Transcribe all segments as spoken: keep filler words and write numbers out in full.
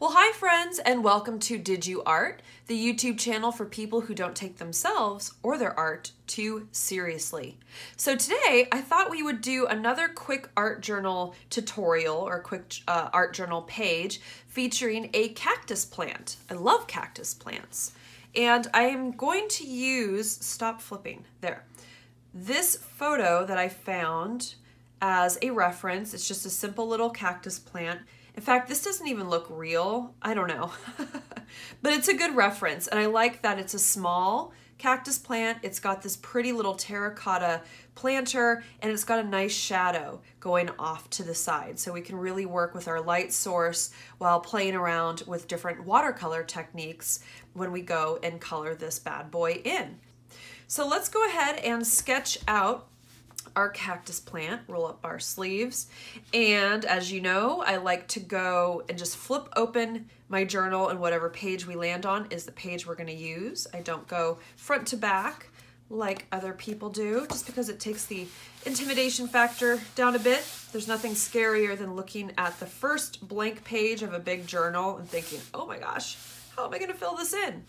Well, hi friends, and welcome to Did You Art, the YouTube channel for people who don't take themselves or their art too seriously. So today I thought we would do another quick art journal tutorial or quick uh, art journal page featuring a cactus plant. I love cactus plants. And I am going to use, stop flipping, there, this photo that I found as a reference. It's just a simple little cactus plant. In fact, this doesn't even look real. I don't know, but it's a good reference. And I like that it's a small cactus plant. It's got this pretty little terracotta planter and it's got a nice shadow going off to the side. So we can really work with our light source while playing around with different watercolor techniques when we go and color this bad boy in. So let's go ahead and sketch out our cactus plant, roll up our sleeves. And as you know, I like to go and just flip open my journal, and whatever page we land on is the page we're gonna use. I don't go front to back like other people do, just because it takes the intimidation factor down a bit. There's nothing scarier than looking at the first blank page of a big journal and thinking, oh my gosh, how am I gonna fill this in?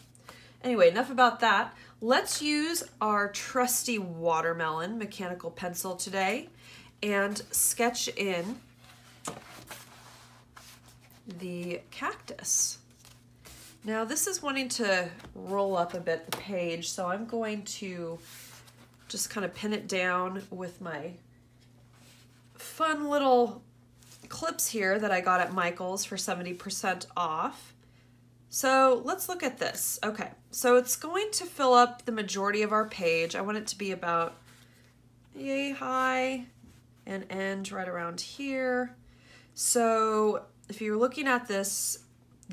Anyway, enough about that. Let's use our trusty watermelon mechanical pencil today and sketch in the cactus. Now this is wanting to roll up a bit the page, so I'm going to just kind of pin it down with my fun little clips here that I got at Michael's for seventy percent off. So let's look at this. Okay, so it's going to fill up the majority of our page. I want it to be about yay high and end right around here. So if you're looking at this,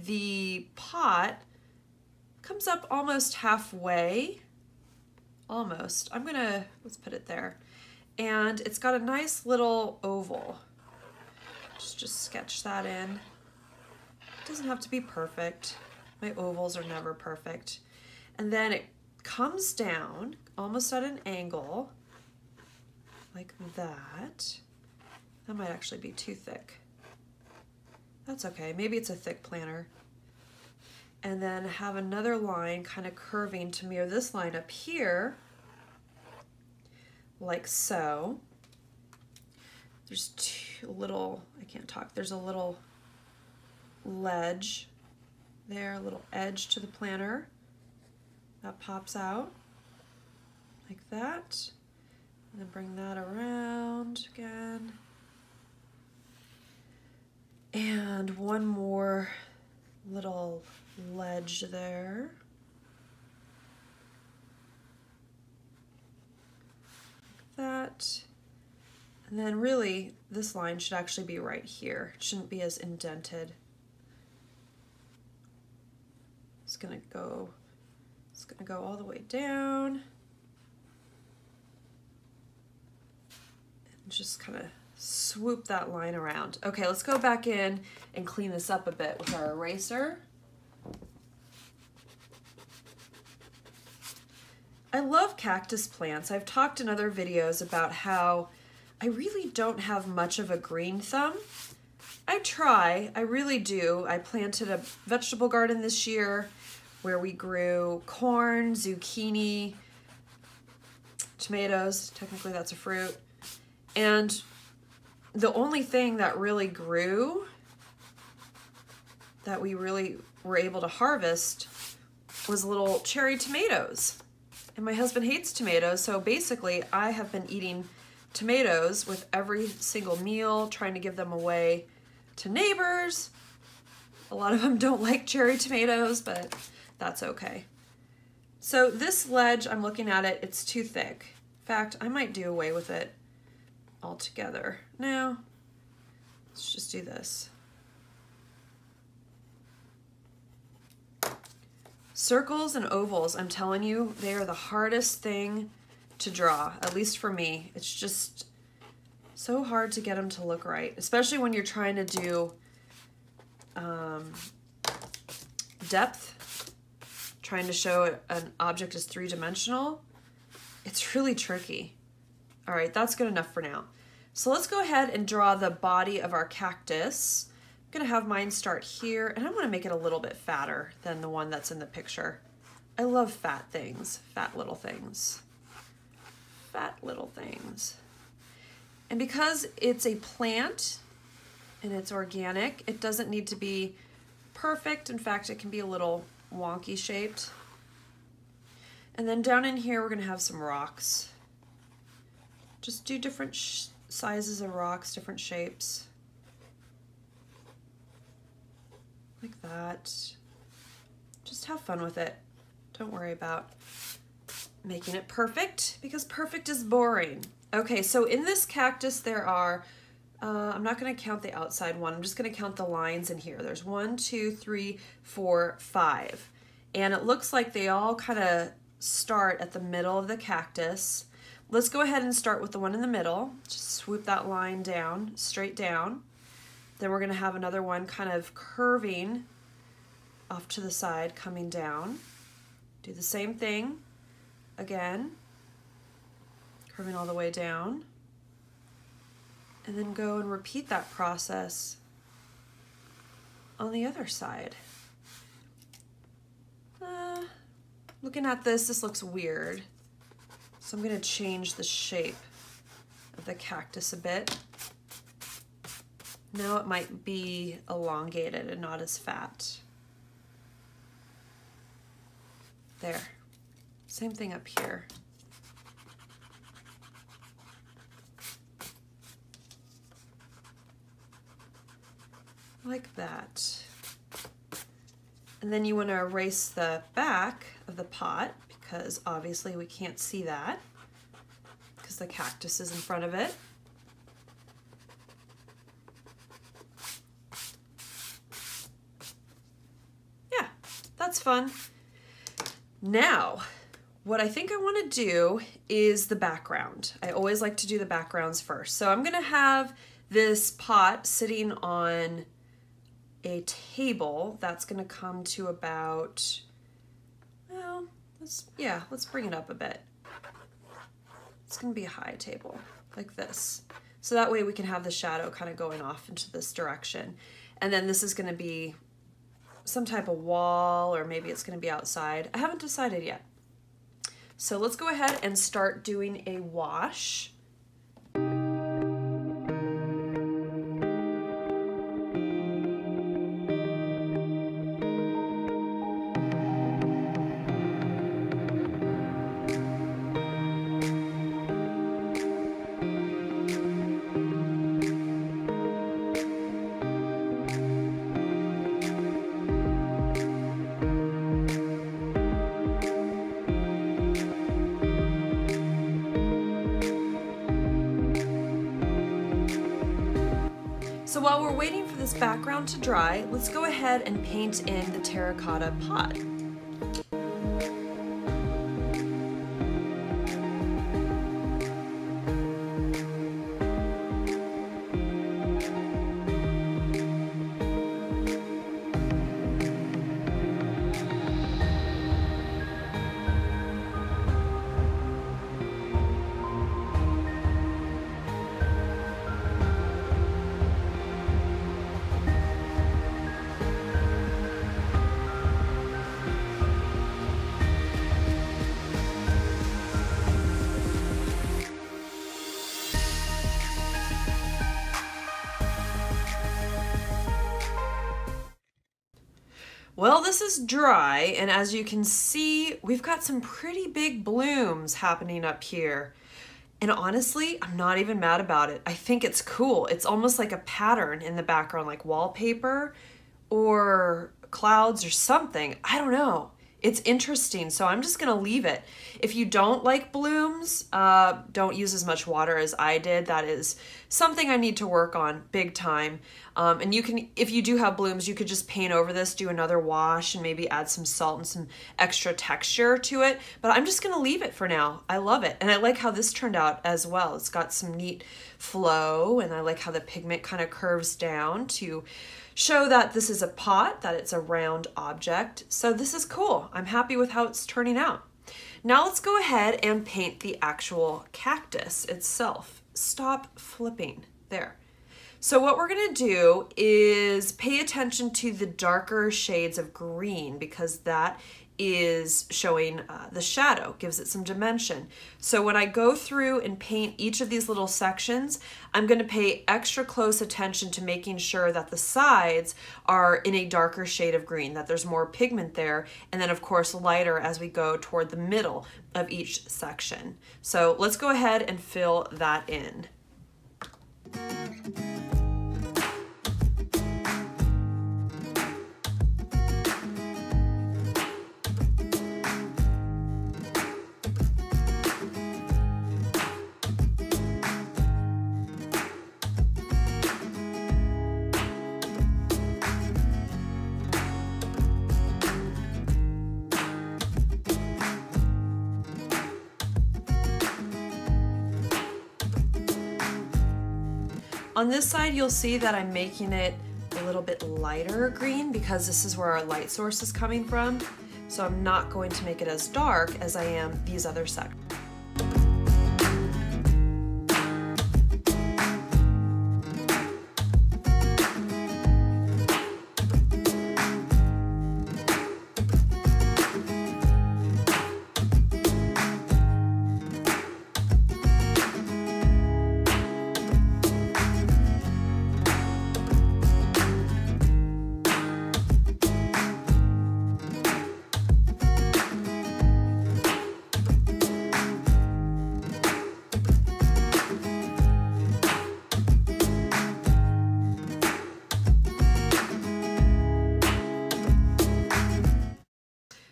the pot comes up almost halfway, almost. I'm gonna, let's put it there. And it's got a nice little oval. Just, just sketch that in. It doesn't have to be perfect. My ovals are never perfect. And then it comes down almost at an angle like that. That might actually be too thick. That's okay, maybe it's a thick planner. And then have another line kind of curving to mirror this line up here, like so. There's two little, I can't talk, there's a little ledge there, a little edge to the planner that pops out like that, and then bring that around again, and one more little ledge there, like that. And then really this line should actually be right here, it shouldn't be as indented. It's gonna go, it's gonna go all the way down and just kind of swoop that line around. Okay, let's go back in and clean this up a bit with our eraser. I love cactus plants. I've talked in other videos about how I really don't have much of a green thumb. I try, I really do. I planted a vegetable garden this year where we grew corn, zucchini, tomatoes, technically that's a fruit. And the only thing that really grew, that we really were able to harvest, was little cherry tomatoes. And my husband hates tomatoes, so basically I have been eating tomatoes with every single meal, trying to give them away to neighbors. A lot of them don't like cherry tomatoes, but that's okay. So this ledge, I'm looking at it, it's too thick. In fact, I might do away with it altogether. Now, let's just do this. Circles and ovals, I'm telling you, they are the hardest thing to draw, at least for me. It's just so hard to get them to look right, especially when you're trying to do um, depth, trying to show an object is three-dimensional. It's really tricky. All right, that's good enough for now. So let's go ahead and draw the body of our cactus I'm gonna have mine start here, and I wanna make it a little bit fatter than the one that's in the picture. I love fat things, fat little things, fat little things. And because it's a plant and it's organic, it doesn't need to be perfect. In fact, it can be a little wonky shaped. And then down in here, we're gonna have some rocks. Just do different sh sizes of rocks, different shapes. Like that. Just have fun with it. Don't worry about making it perfect, because perfect is boring. Okay, so in this cactus there are, uh, I'm not gonna count the outside one, I'm just gonna count the lines in here. There's one, two, three, four, five. And it looks like they all kinda start at the middle of the cactus. Let's go ahead and start with the one in the middle. Just swoop that line down, straight down. Then we're gonna have another one kind of curving off to the side, coming down. Do the same thing again, curving all the way down, and then go and repeat that process on the other side. Uh, looking at this, this looks weird. So I'm gonna change the shape of the cactus a bit. Now it might be elongated and not as fat. There, same thing up here. Like that. And then you want to erase the back of the pot, because obviously we can't see that because the cactus is in front of it. Yeah, that's fun. Now, what I think I want to do is the background. I always like to do the backgrounds first. So I'm going to have this pot sitting on a table that's going to come to about, well, let's, yeah, let's bring it up a bit. It's going to be a high table like this. So that way we can have the shadow kind of going off into this direction. And then this is going to be some type of wall, or maybe it's gonna be outside. I haven't decided yet. So let's go ahead and start doing a wash. So while we're waiting for this background to dry, let's go ahead and paint in the terracotta pot. Well, this is dry, and as you can see, we've got some pretty big blooms happening up here. And honestly, I'm not even mad about it. I think it's cool. It's almost like a pattern in the background, like wallpaper or clouds or something. I don't know. It's interesting, so I'm just gonna leave it. If you don't like blooms, uh, don't use as much water as I did. That is something I need to work on big time. Um, and you can, if you do have blooms, you could just paint over this, do another wash, and maybe add some salt and some extra texture to it. But I'm just gonna leave it for now. I love it, and I like how this turned out as well. It's got some neat flow, and I like how the pigment kind of curves down to show that this is a pot, that it's a round object. So this is cool. I'm happy with how it's turning out. Now let's go ahead and paint the actual cactus itself. Stop flipping there. So what we're gonna do is pay attention to the darker shades of green, because that is showing uh, the shadow, gives it some dimension. So when I go through and paint each of these little sections, I'm gonna pay extra close attention to making sure that the sides are in a darker shade of green, that there's more pigment there, and then of course lighter as we go toward the middle of each section. So let's go ahead and fill that in. On this side, you'll see that I'm making it a little bit lighter green because this is where our light source is coming from. So I'm not going to make it as dark as I am these other sections.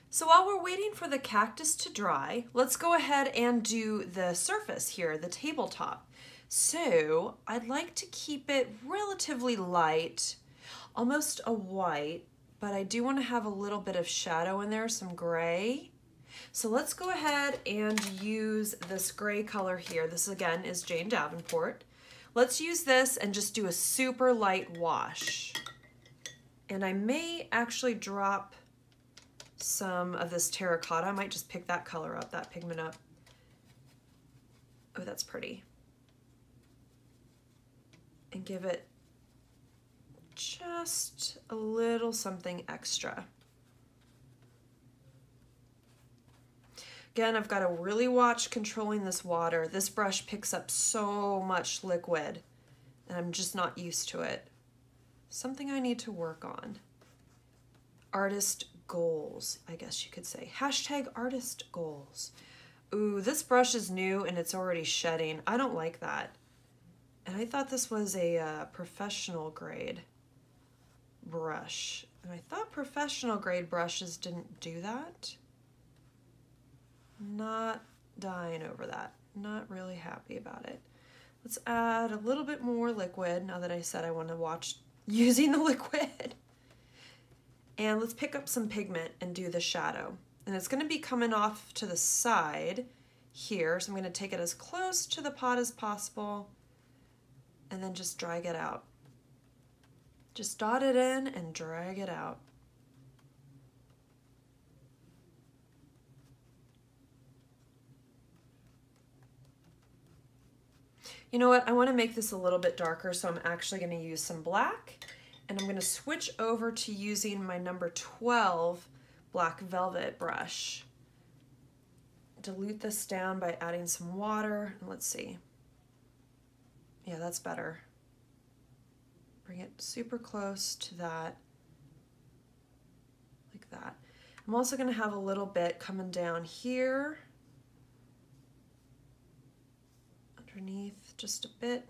So while we're waiting for the cactus to dry, let's go ahead and do the surface here, the tabletop. So I'd like to keep it relatively light, almost a white, but I do want to have a little bit of shadow in there, some gray. So let's go ahead and use this gray color here. This again is Jane Davenport. Let's use this and just do a super light wash. And I may actually drop some of this terracotta. I might just pick that color up, that pigment up. Oh, that's pretty. And give it just a little something extra. Again, I've got to really watch controlling this water. This brush picks up so much liquid and I'm just not used to it. Something I need to work on. Artist goals, I guess you could say. Hashtag artist goals. Ooh, this brush is new and it's already shedding. I don't like that. And I thought this was a uh, professional grade brush. And I thought professional grade brushes didn't do that. Not dying over that. Not really happy about it. Let's add a little bit more liquid now that I said I want to watch using the liquid. And let's pick up some pigment and do the shadow. And it's gonna be coming off to the side here, so I'm gonna take it as close to the pot as possible and then just drag it out. Just dot it in and drag it out. You know what, I wanna make this a little bit darker, so I'm actually gonna use some black. And I'm gonna switch over to using my number twelve black velvet brush. Dilute this down by adding some water. And let's see. Yeah, that's better. Bring it super close to that, like that. I'm also gonna have a little bit coming down here, underneath just a bit.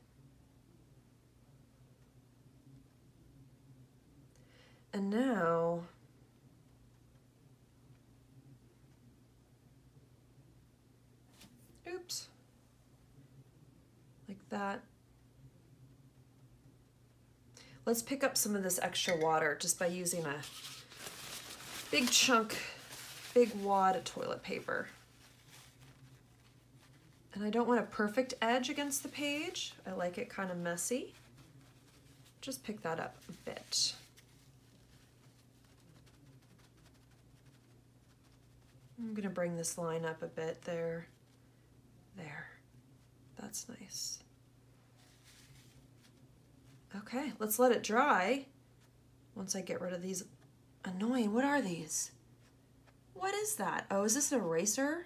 And now, oops, like that. Let's pick up some of this extra water just by using a big chunk, big wad of toilet paper. And I don't want a perfect edge against the page. I like it kind of messy. Just pick that up a bit. I'm gonna bring this line up a bit there, there. That's nice. Okay, let's let it dry once I get rid of these annoying, what are these? What is that? Oh, is this an eraser?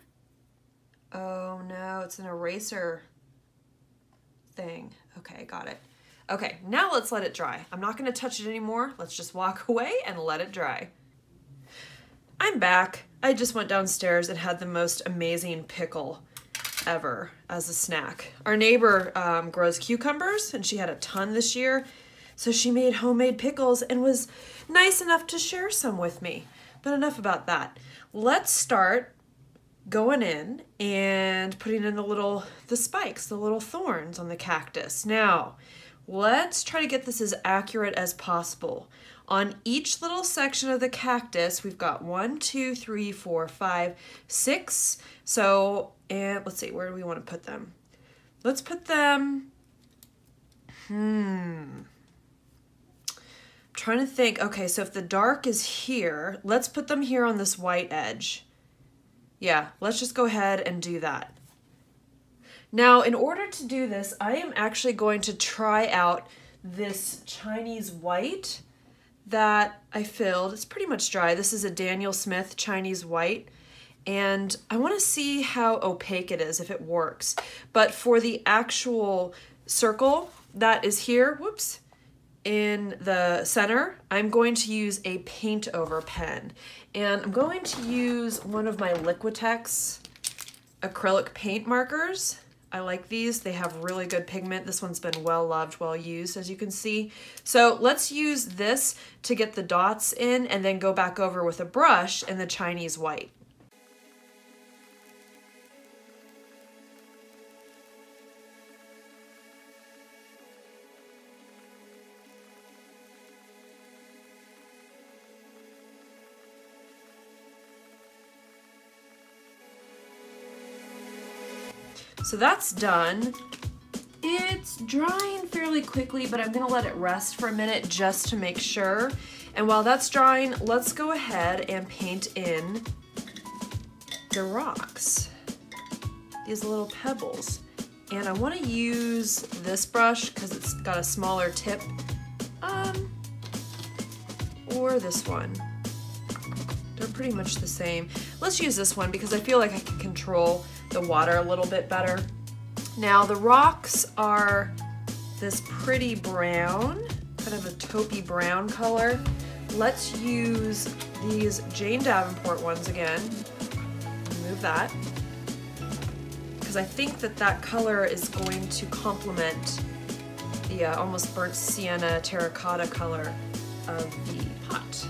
Oh no, it's an eraser thing. Okay, got it. Okay, now let's let it dry. I'm not gonna touch it anymore. Let's just walk away and let it dry. I'm back. I just went downstairs and had the most amazing pickle ever as a snack. Our neighbor um, grows cucumbers, and she had a ton this year, so she made homemade pickles and was nice enough to share some with me. But enough about that. Let's start going in and putting in the little, the spikes, the little thorns on the cactus. Now, let's try to get this as accurate as possible. On each little section of the cactus, we've got one, two, three, four, five, six. So, and let's see, where do we want to put them? Let's put them, hmm. Trying to think, okay, so if the dark is here, let's put them here on this white edge. Yeah, let's just go ahead and do that. Now, in order to do this, I am actually going to try out this Chinese white that I filled. It's pretty much dry. This is a Daniel Smith Chinese white, and I want to see how opaque it is, if it works. But for the actual circle that is here, whoops, in the center, I'm going to use a paint over pen, and I'm going to use one of my Liquitex acrylic paint markers. I like these. They have really good pigment. This one's been well loved, well used, as you can see. So let's use this to get the dots in and then go back over with a brush and the Chinese white. So that's done. It's drying fairly quickly, but I'm gonna let it rest for a minute just to make sure. And while that's drying, let's go ahead and paint in the rocks, these little pebbles. And I wanna use this brush because it's got a smaller tip, um, or this one. They're pretty much the same. Let's use this one because I feel like I can control the water a little bit better. Now the rocks are this pretty brown, kind of a taupey brown color. Let's use these Jane Davenport ones again. Remove that, because I think that that color is going to complement the uh, almost burnt sienna terracotta color of the pot.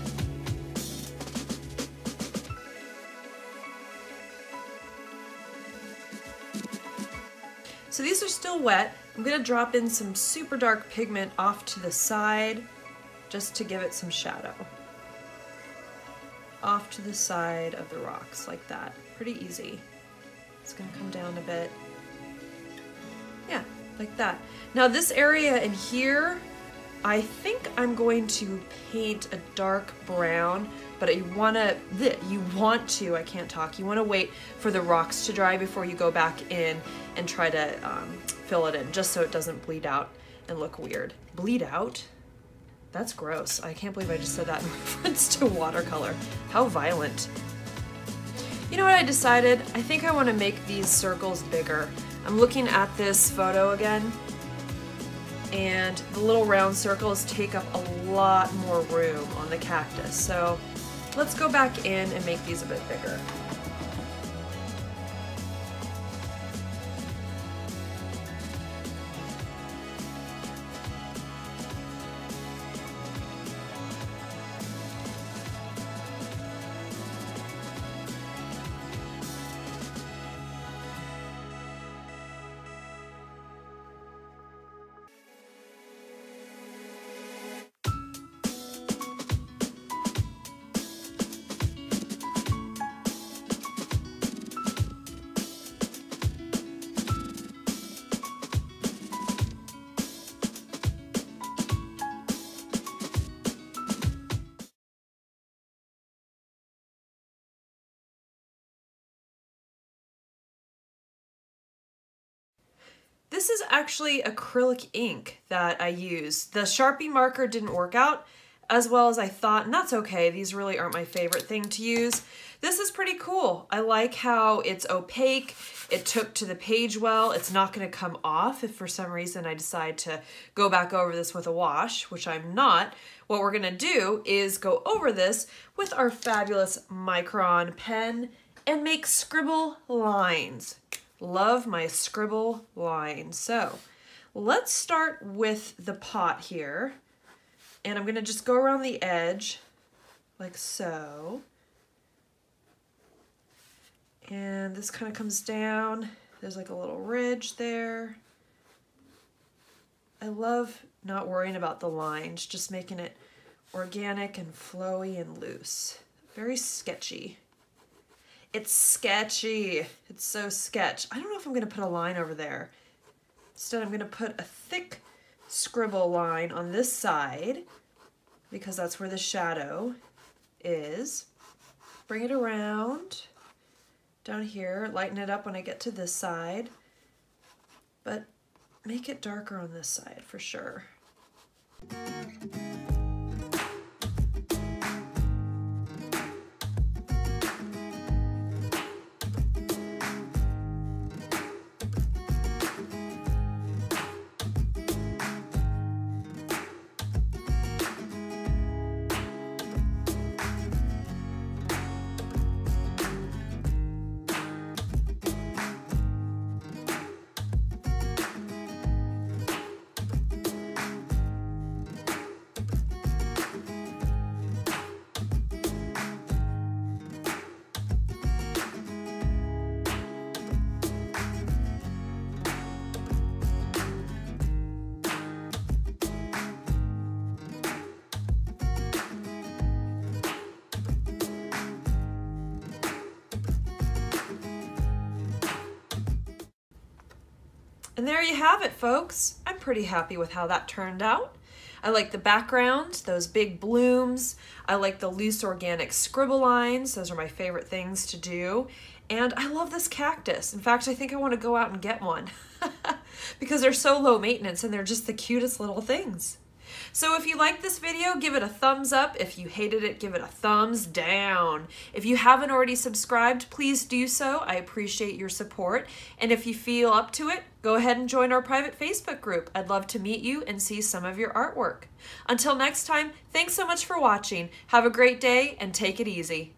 So these are still wet. I'm gonna drop in some super dark pigment off to the side just to give it some shadow. Off to the side of the rocks like that. Pretty easy. It's gonna come down a bit. Yeah, like that. Now this area in here, I think I'm going to paint a dark brown, but you wanna, you want to, I can't talk, you wanna wait for the rocks to dry before you go back in and try to um, fill it in, just so it doesn't bleed out and look weird. Bleed out? That's gross. I can't believe I just said that in reference to watercolor. How violent. You know what I decided? I think I want to make these circles bigger. I'm looking at this photo again, and the little round circles take up a lot more room on the cactus. So let's go back in and make these a bit bigger. This is actually acrylic ink that I used. The Sharpie marker didn't work out as well as I thought, and that's okay. These really aren't my favorite thing to use. This is pretty cool. I like how it's opaque. It took to the page well. It's not gonna come off if for some reason I decide to go back over this with a wash, which I'm not. What we're gonna do is go over this with our fabulous Micron pen and make scribble lines. Love my scribble line. So let's start with the pot here. And I'm gonna just go around the edge like so. And this kind of comes down. There's like a little ridge there. I love not worrying about the lines, just making it organic and flowy and loose. Very sketchy. It's sketchy. It's so sketch. I don't know if I'm gonna put a line over there. Instead, I'm gonna put a thick scribble line on this side because that's where the shadow is. Bring it around down here, lighten it up when I get to this side, but make it darker on this side for sure. And there you have it, folks. I'm pretty happy with how that turned out. I like the background, those big blooms. I like the loose organic scribble lines. Those are my favorite things to do. And I love this cactus. In fact, I think I want to go out and get one because they're so low maintenance and they're just the cutest little things. So if you liked this video, give it a thumbs up. If you hated it, give it a thumbs down. If you haven't already subscribed, please do so. I appreciate your support. And if you feel up to it, go ahead and join our private Facebook group. I'd love to meet you and see some of your artwork. Until next time, thanks so much for watching. Have a great day and take it easy.